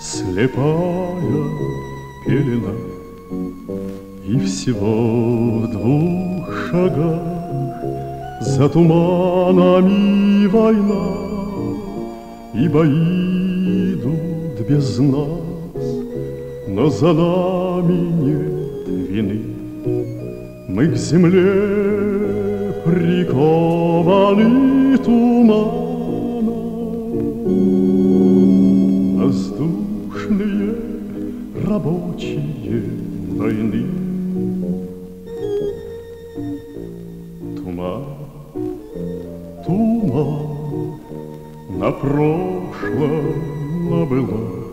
Слепая пелена, и всего в двух шагах за туманами война, и бои идут без нас, но за нами нет вины. Мы к земле прикованы туманом. Воздушные рабочие войны. Туман, туман, на прошлом, на былом,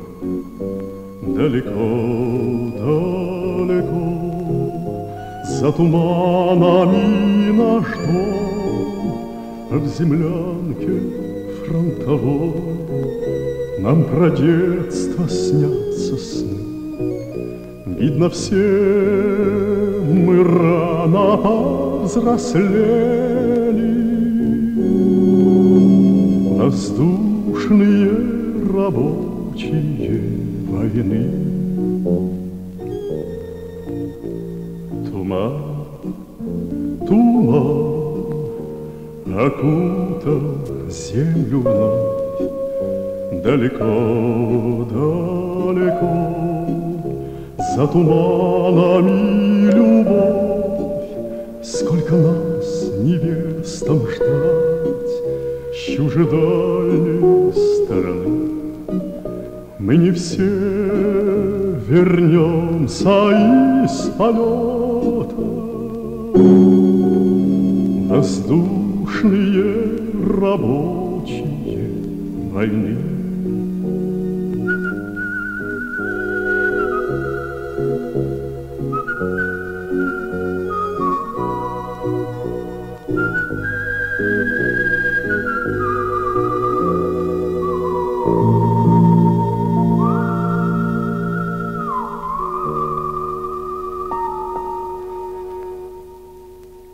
далеко, далеко, за туманами наш дом, а в землянке фронтовой нам про детство снятся сны. Видно, все мы рано повзрослели, воздушные рабочие войны. Туман, туман окутал землю вновь, далеко, далеко. За туманами любовь, сколько нас невестам ждать с чужедальней стороны. Мы не все вернемся из полета, воздушные рабочие войны.